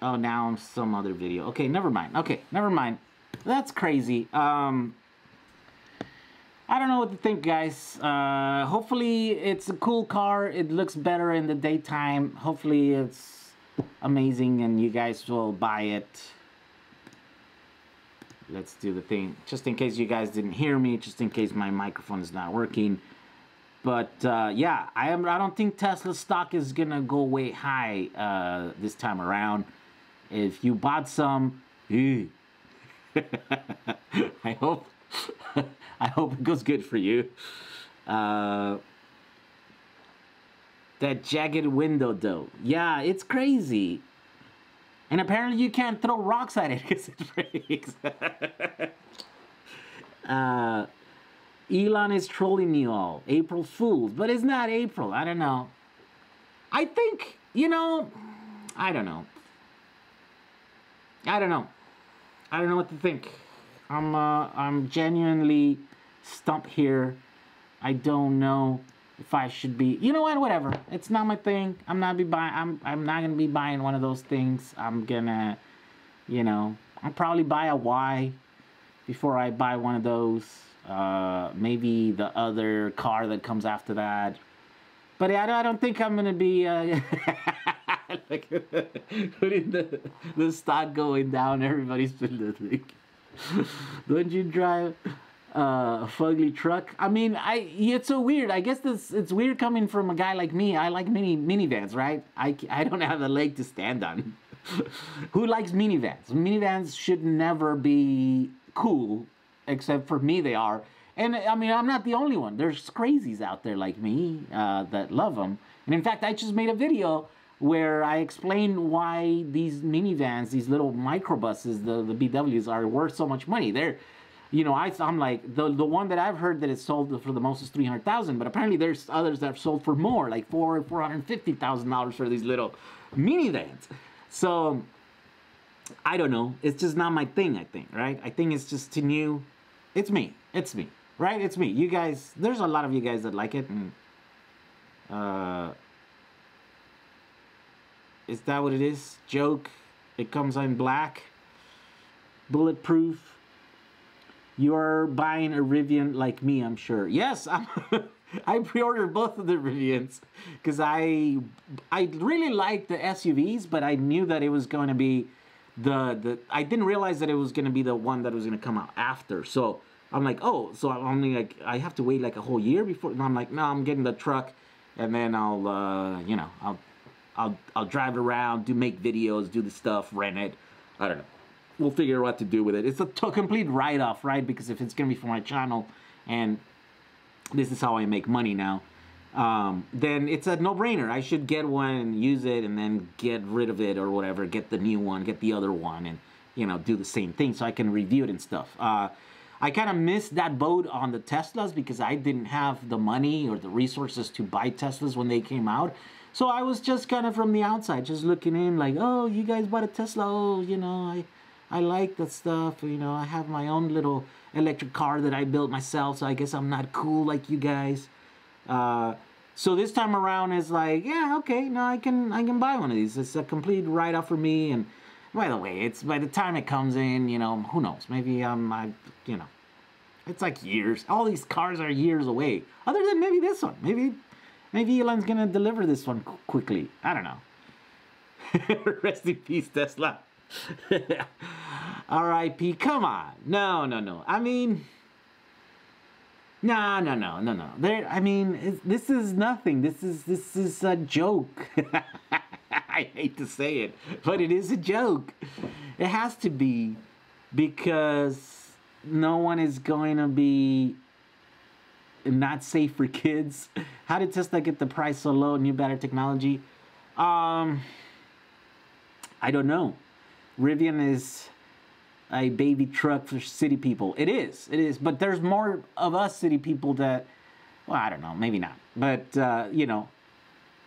oh, now I'm some other video. Okay, never mind. Okay, never mind. That's crazy. Um, I don't know what to think, guys. Uh, hopefully, it's a cool car. It looks better in the daytime. Hopefully, it's amazing and you guys will buy it. Let's do the thing. Just in case you guys didn't hear me, just in case my microphone is not working. But uh, yeah, I am. I don't think Tesla stock is gonna go way high uh, this time around. If you bought some, I hope I hope it goes good for you. Uh, That jagged window though. Yeah, it's crazy. And apparently you can't throw rocks at it because it breaks. uh, Elon is trolling you all. April Fools. But it's not April. I don't know. I think, you know, I don't know. I don't know. I don't know what to think. I'm, uh, I'm genuinely stumped here. I don't know if I should be. You know what? Whatever. It's not my thing. I'm not be buying. I'm. I'm not gonna be buying one of those things. I'm gonna, you know, I'll probably buy a Y before I buy one of those. Uh, maybe the other car that comes after that. But I don't, I don't think I'm gonna be uh, like putting the the stock going down. Everybody's been listening. Don't you drive uh, a fugly truck? I mean, I it's so weird. I guess this it's weird coming from a guy like me. I like mini minivans, right? I I don't have a leg to stand on. Who likes minivans? Minivans should never be cool, except for me they are. And, I mean, I'm not the only one. There's crazies out there like me uh, that love them. And, in fact, I just made a video where I explain why these minivans, these little microbuses, the, the B Ws, are worth so much money. They're, you know, I, I'm like, the, the one that I've heard that is sold for the most is three hundred thousand dollars. But apparently there's others that have sold for more, like four hundred fifty thousand dollars for these little minivans. So, I don't know. It's just not my thing, I think, right? I think it's just too new. It's me. It's me. Right? It's me. You guys, there's a lot of you guys that like it. And, uh, is that what it is? Joke. It comes in black. Bulletproof. You're buying a Rivian like me, I'm sure. Yes, I'm I pre-ordered both of the Rivians. Because I, I really like the S U Vs, but I knew that it was going to be the, the... I didn't realize that it was going to be the one that was going to come out after. So... I'm like, oh, so I'm only like, I have to wait like a whole year before, and I'm like, no, I'm getting the truck, and then I'll, uh, you know, I'll, I'll, I'll drive around, do, make videos, do the stuff, rent it, I don't know, we'll figure out what to do with it. It's a complete write-off, right, because if it's gonna be for my channel, and this is how I make money now, um, then it's a no-brainer. I should get one and use it, and then get rid of it, or whatever, get the new one, get the other one, and, you know, do the same thing, so I can review it and stuff. uh, I kind of missed that boat on the Teslas because I didn't have the money or the resources to buy Teslas when they came out. So I was just kind of from the outside, just looking in like, oh, you guys bought a Tesla. Oh, you know, I, I like that stuff. You know, I have my own little electric car that I built myself. So I guess I'm not cool like you guys. Uh, so this time around is like, yeah, okay, no, I can, I can buy one of these. It's a complete write-off for me. And by the way, it's by the time it comes in, you know, who knows? Maybe um, I, you know, it's like years. All these cars are years away. Other than maybe this one. Maybe, maybe Elon's gonna deliver this one quickly. I don't know. Rest in peace, Tesla. R I P. Come on. No, no, no. I mean, no, no, no, no, no. There. I mean, it's, this is nothing. This is this is a joke. I hate to say it, but it is a joke. It has to be because no one is going to be not safe for kids. How did Tesla get the price so low? New battery technology? Um, I don't know. Rivian is a baby truck for city people. It is. It is. But there's more of us city people that, well, I don't know. Maybe not. But, uh, you know.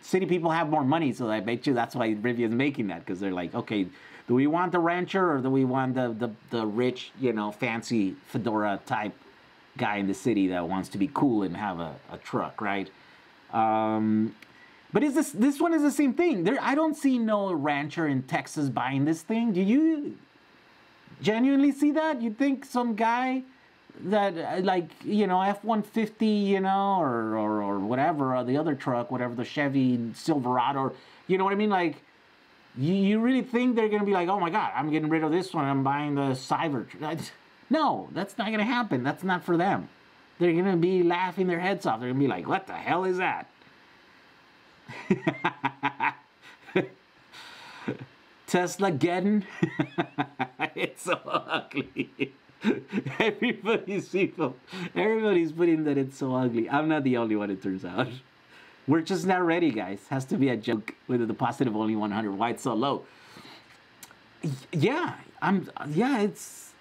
City people have more money, so I bet you that's why Rivian's making that, because they're like, okay, do we want the rancher or do we want the, the, the rich, you know, fancy fedora type guy in the city that wants to be cool and have a, a truck, right? Um, but is this this one is the same thing. There, I don't see no rancher in Texas buying this thing. Do you genuinely see that? You think some guy that, like, you know, F one fifty, you know, or, or, or whatever, or the other truck, whatever, the Chevy Silverado, you know what I mean? Like, you, you really think they're going to be like, oh, my God, I'm getting rid of this one. I'm buying the Cybertruck. No, that's not going to happen. That's not for them. They're going to be laughing their heads off. They're going to be like, what the hell is that? Tesla-geddon? It's so ugly. Everybody's people, everybody's putting that it's so ugly. I'm not the only one, it turns out. We're just not ready, guys. Has to be a joke with the positive only one hundred. Why it's so low? Yeah, I'm. Yeah, it's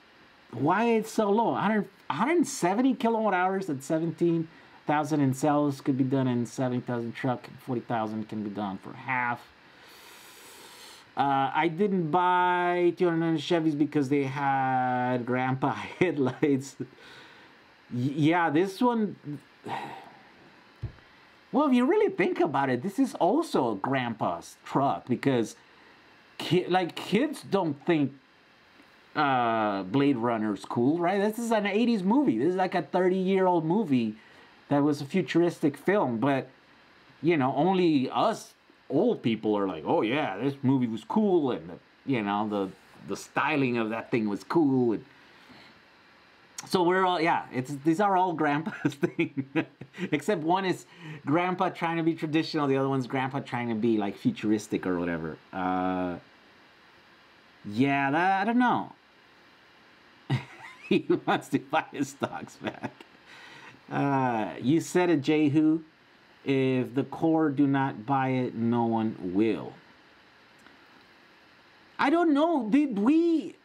why it's so low. one hundred, one hundred seventy kilowatt hours at seventeen thousand in cells could be done in seventy thousand truck. forty thousand can be done for half. Uh, I didn't buy two ninety Chevys because they had grandpa headlights. Yeah, this one... Well, if you really think about it, this is also a grandpa's truck because ki like kids don't think uh, Blade Runner is cool, right? This is an eighties movie. This is like a thirty-year-old movie that was a futuristic film, but, you know, only us old people are like, oh yeah, this movie was cool, and the, you know, the the styling of that thing was cool, and so we're all, yeah, it's these are all grandpa's thing, except one is grandpa trying to be traditional, the other one's grandpa trying to be like futuristic or whatever. Uh, yeah, that, I don't know. He wants to buy his stocks back. Uh, you said it, Jehu. If the core do not buy it, no one will. I don't know. Did we...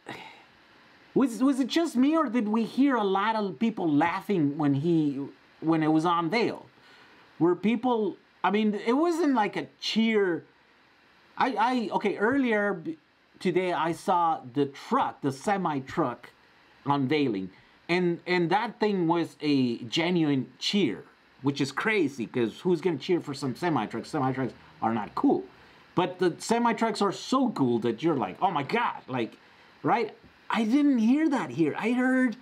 Was, was it just me, or did we hear a lot of people laughing when he... when it was on sale? Were people... I mean, it wasn't like a cheer... I... I okay, earlier today I saw the truck, the semi-truck unveiling. And, and that thing was a genuine cheer. Which is crazy, because who's going to cheer for some semi-trucks? Semi-trucks are not cool. But the semi-trucks are so cool that you're like, oh my God, like, right? I didn't hear that here. I heard,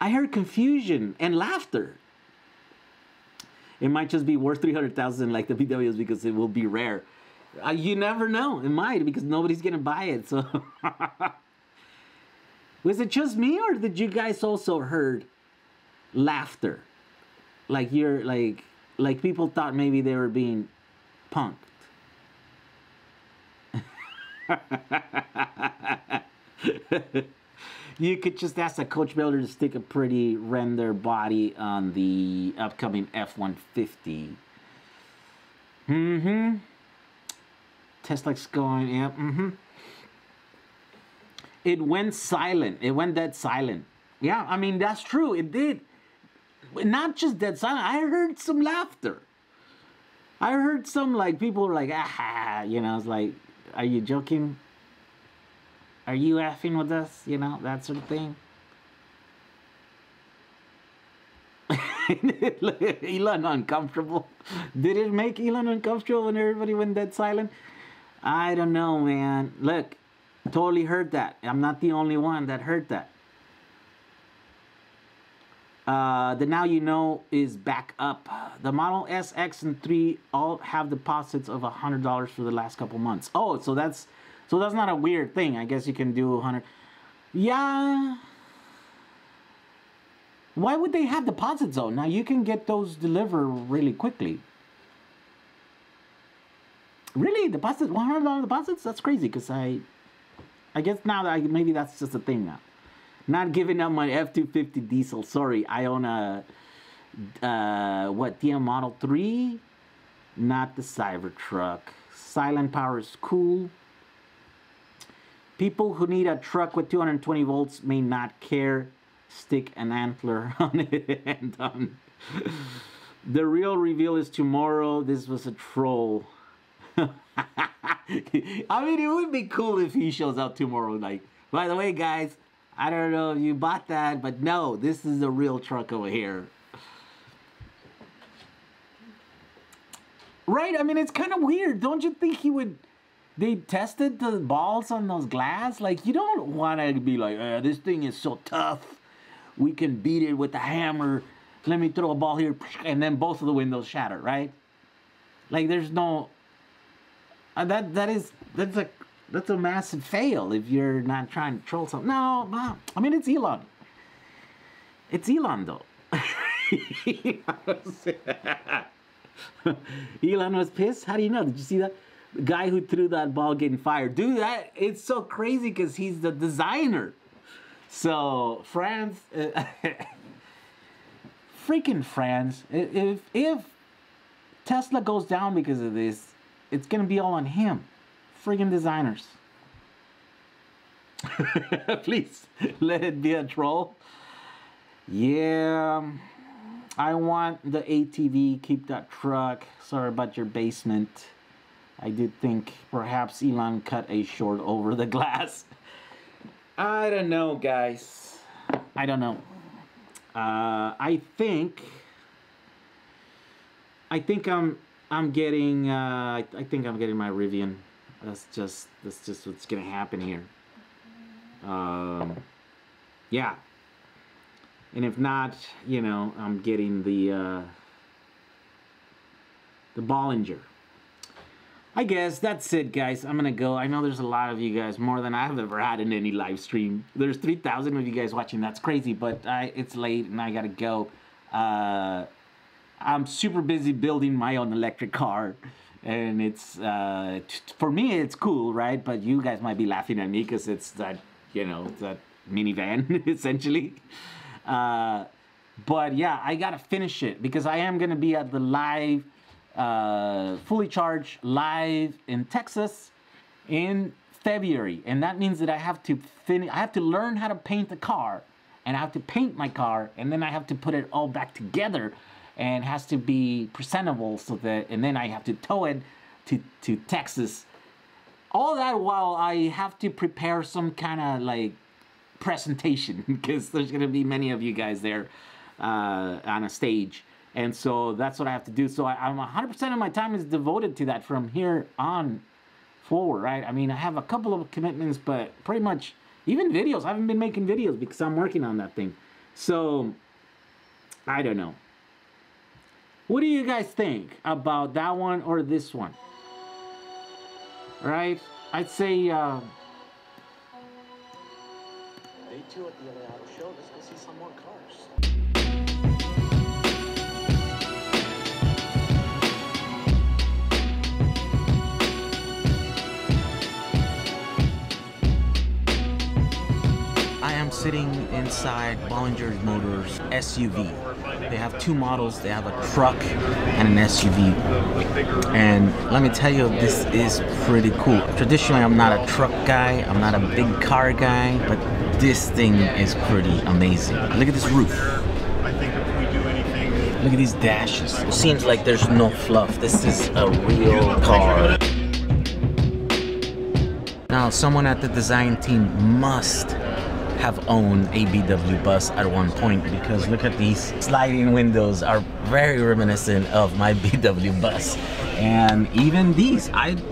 I heard confusion and laughter. It might just be worth three hundred thousand like the B Ws because it will be rare. Uh, you never know. It might, because nobody's going to buy it. So, was it just me, or did you guys also heard laughter? Like you're like like people thought maybe they were being punked. You could just ask a coach builder to stick a pretty render body on the upcoming F one fifty. Mm-hmm. Tesla's going, yeah, mm-hmm. It went silent. It went dead silent. Yeah, I mean, that's true. It did. Not just dead silent. I heard some laughter. I heard some, like, people were like, ah, you know, it's like, are you joking? Are you effing with us? You know, that sort of thing. Elon uncomfortable. Did it make Elon uncomfortable when everybody went dead silent? I don't know, man. Look, totally heard that. I'm not the only one that heard that. Uh, the now you know is back up. The Model S, X, and three all have deposits of one hundred dollars for the last couple months. Oh, so that's so that's not a weird thing. I guess you can do one hundred. Yeah. Why would they have deposits though? Now you can get those delivered really quickly. Really? Deposits? one hundred dollar deposits? That's crazy, because I I guess now that I, maybe that's just a thing now. Not giving up my F two fifty diesel. Sorry, I own a, uh, what, D M Model three? Not the Cybertruck. Silent power is cool. People who need a truck with two hundred twenty volts may not care. Stick an antler on it and done. The real reveal is tomorrow. This was a troll. I mean, it would be cool if he shows up tomorrow. Like, by the way, guys, I don't know if you bought that, but no, this is a real truck over here. Right? I mean, it's kind of weird. Don't you think he would... They tested the balls on those glass? Like, you don't want to be like, uh, this thing is so tough. We can beat it with a hammer. Let me throw a ball here. And then both of the windows shatter, right? Like, there's no... Uh, that that is... That's a... That's a massive fail if you're not trying to troll something. No, no. I mean, it's Elon. It's Elon, though. Elon was pissed. How do you know? Did you see that? The guy who threw that ball getting fired. Dude, that, it's so crazy because he's the designer. So, France... Uh, freaking France. If, if Tesla goes down because of this, it's gonna be all on him. Friggin' designers. Please let it be a troll. Yeah, I want the A T V, keep that truck. Sorry about your basement. I did think perhaps Elon cut a short over the glass. I don't know, guys. I don't know. Uh, I think I think I'm I'm getting uh, I, I think I'm getting my Rivian. That's just that's just what's gonna happen here. Um, yeah. And if not, you know, I'm getting the uh, the Bollinger. I guess that's it, guys. I'm gonna go. I know there's a lot of you guys, more than I've ever had in any live stream. There's three thousand of you guys watching. That's crazy, but I, it's late and I gotta go. Uh, I'm super busy building my own electric car. And it's, uh, for me, it's cool, right? But you guys might be laughing at me because it's that, you know, that minivan, essentially. Uh, but yeah, I gotta finish it because I am gonna be at the live, uh, Fully Charged Live in Texas in February. And that means that I have to finish, I have to learn how to paint the car, and I have to paint my car, and then I have to put it all back together, and has to be presentable, so that, and then I have to tow it to, to Texas. All that while I have to prepare some kind of like presentation because there's gonna be many of you guys there uh, on a stage. And so that's what I have to do. So I, I'm one hundred percent of my time is devoted to that from here on forward, right? I mean, I have a couple of commitments, but pretty much even videos. I haven't been making videos because I'm working on that thing. So I don't know. What do you guys think about that one or this one? Right? I'd say, uh... Day two at the L A Auto Show. Let's go see some more cars. I am sitting inside Bollinger Motors S U V. They have two models. They have a truck and an S U V. And let me tell you, this is pretty cool. Traditionally, I'm not a truck guy. I'm not a big car guy. But this thing is pretty amazing. Look at this roof. Look at these dashes. It seems like there's no fluff. This is a real car. Now, someone at the design team must have owned a B M W bus at one point, because look at these sliding windows are very reminiscent of my B M W bus. And even these, I'd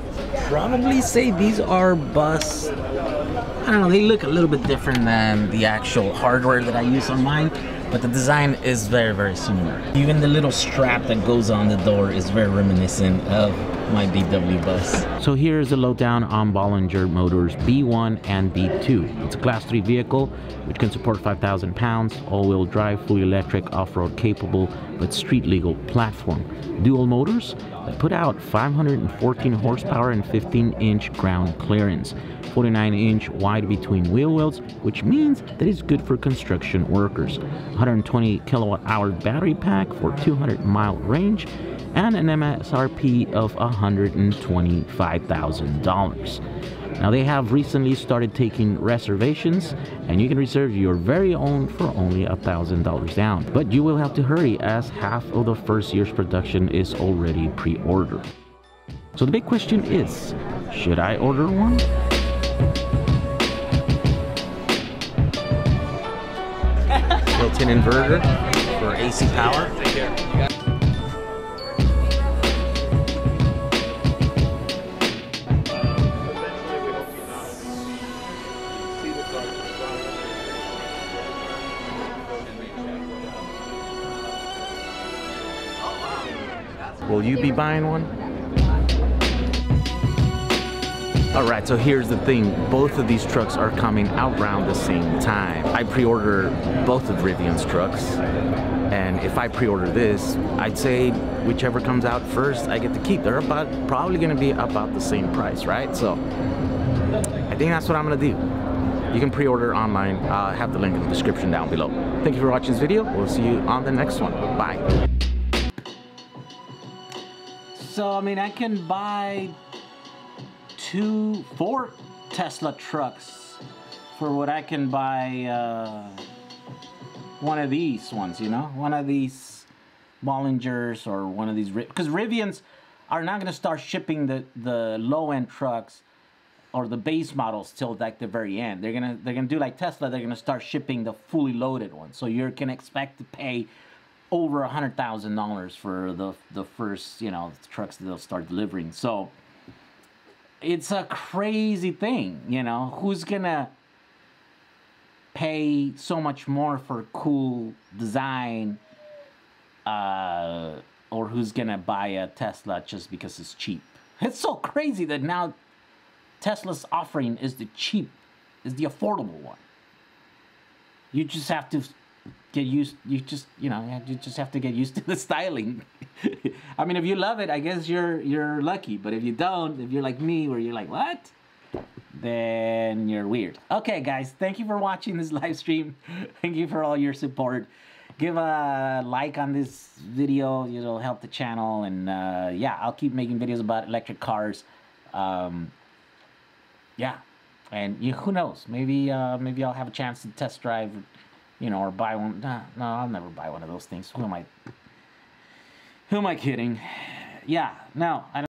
probably say these are bus, I don't know, they look a little bit different than the actual hardware that I use on mine, but the design is very, very similar. Even the little strap that goes on the door is very reminiscent of my B M W bus. So here's a lowdown on Bollinger Motors B one and B two. It's a class three vehicle, which can support five thousand pounds, all-wheel drive, fully electric, off-road capable, but street-legal platform. Dual motors that put out five hundred fourteen horsepower and fifteen inch ground clearance. forty-nine inch wide between wheel wells, which means that it's good for construction workers. one hundred twenty kilowatt hour battery pack for two hundred mile range, and an M S R P of one hundred twenty-five thousand dollars. Now, they have recently started taking reservations, and you can reserve your very own for only one thousand dollars down. But you will have to hurry, as half of the first year's production is already pre-ordered. So the big question is, should I order one? Built-in inverter for A C power. Will you be buying one? All right, so here's the thing. Both of these trucks are coming out around the same time. I pre-order both of Rivian's trucks. And if I pre-order this, I'd say whichever comes out first, I get to keep. They're about, probably gonna be about the same price, right? So I think that's what I'm gonna do. You can pre-order online. I'll have the link in the description down below. Thank you for watching this video. We'll see you on the next one. Bye. So, I mean, I can buy two, four Tesla trucks for what I can buy uh, one of these ones, you know? One of these Bollingers or one of these... Because Rivians are not going to start shipping the, the low-end trucks or the base models till like the very end. They're gonna they're gonna do like Tesla. They're gonna start shipping the fully loaded one. So you can expect to pay over a hundred thousand dollars for the the first you know the trucks that they'll start delivering. So it's a crazy thing, you know. Who's gonna pay so much more for cool design, uh, or who's gonna buy a Tesla just because it's cheap? It's so crazy that now Tesla's offering is the cheap, is the affordable one. You just have to get used, you just, you know, you just have to get used to the styling. I mean, if you love it, I guess you're you're lucky. But if you don't, if you're like me, where you're like, what? Then you're weird. Okay, guys, thank you for watching this live stream. Thank you for all your support. Give a like on this video. It'll help the channel. And uh, yeah, I'll keep making videos about electric cars. Um... Yeah, and you, who knows? Maybe uh, maybe I'll have a chance to test drive, you know, or buy one. Nah, no, I'll never buy one of those things. Who am I? Who am I kidding? Yeah, no, I don't.